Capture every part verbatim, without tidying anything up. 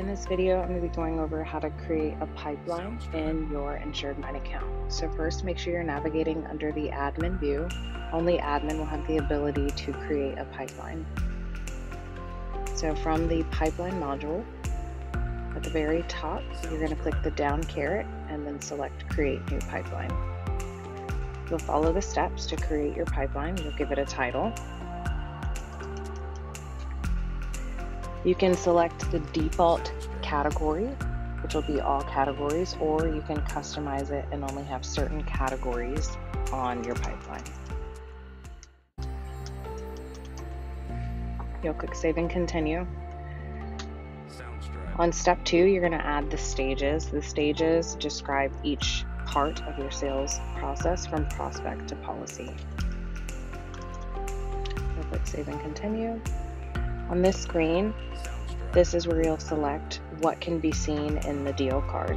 In this video, I'm going to be going over how to create a pipeline in your InsuredMine account. So first, make sure you're navigating under the admin view. Only admin will have the ability to create a pipeline. So from the pipeline module, at the very top, you're going to click the down caret and then select create new pipeline. You'll follow the steps to create your pipeline. You'll give it a title. You can select the default category, which will be all categories, or you can customize it and only have certain categories on your pipeline. You'll click Save and Continue. On step two, you're going to add the stages. The stages describe each part of your sales process from prospect to policy. You'll click Save and Continue. On this screen, this is where you'll select what can be seen in the deal card.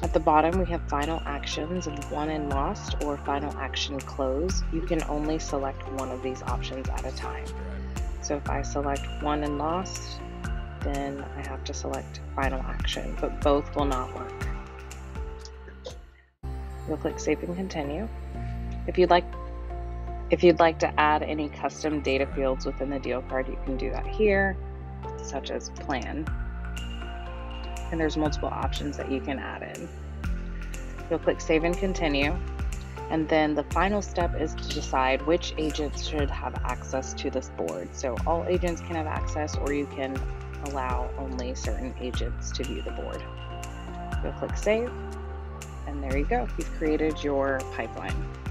At the bottom, we have final actions of won and lost or final action close. You can only select one of these options at a time. So if I select won and lost, then I have to select final action, but both will not work. You'll click Save and Continue. If you'd like If you'd like to add any custom data fields within the deal card, you can do that here, such as plan. And there's multiple options that you can add in. You'll click Save and Continue. And then the final step is to decide which agents should have access to this board. So all agents can have access, or you can allow only certain agents to view the board. You'll click Save. And there you go. You've created your pipeline.